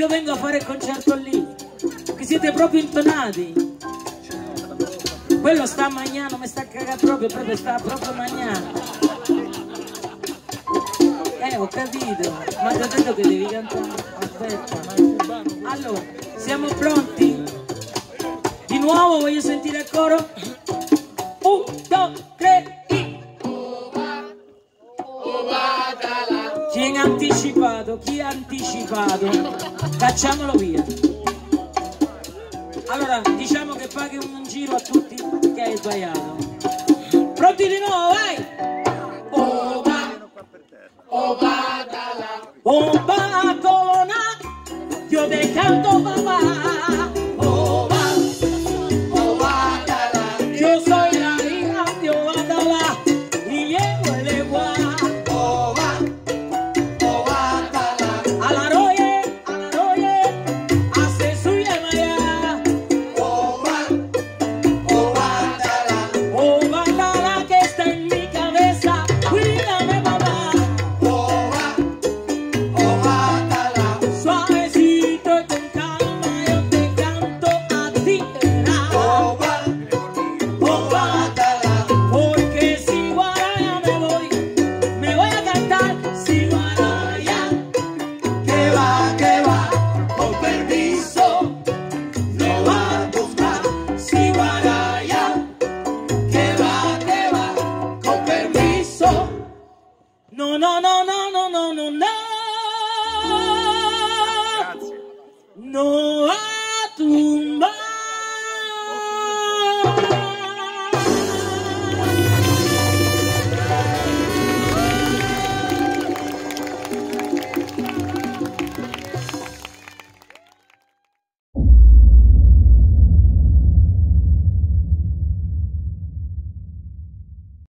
Io vengo a fare il concerto lì, che siete proprio intonati. Quello sta magnano, mi sta cagando proprio sta proprio magnano. Ho capito, ma ti ho detto che devi cantare. Aspetta. Allora, siamo pronti? Di nuovo voglio sentire il coro. 1, 2, 3, i. Chi è anticipato? Chi ha anticipato? Cacciamolo via. Allora, diciamo che paghi un giro a tutti che hai sbagliato. Pronti di nuovo, vai! Obatalá, Obatolana, io te canto papà. Suavecito y con calma. no, no.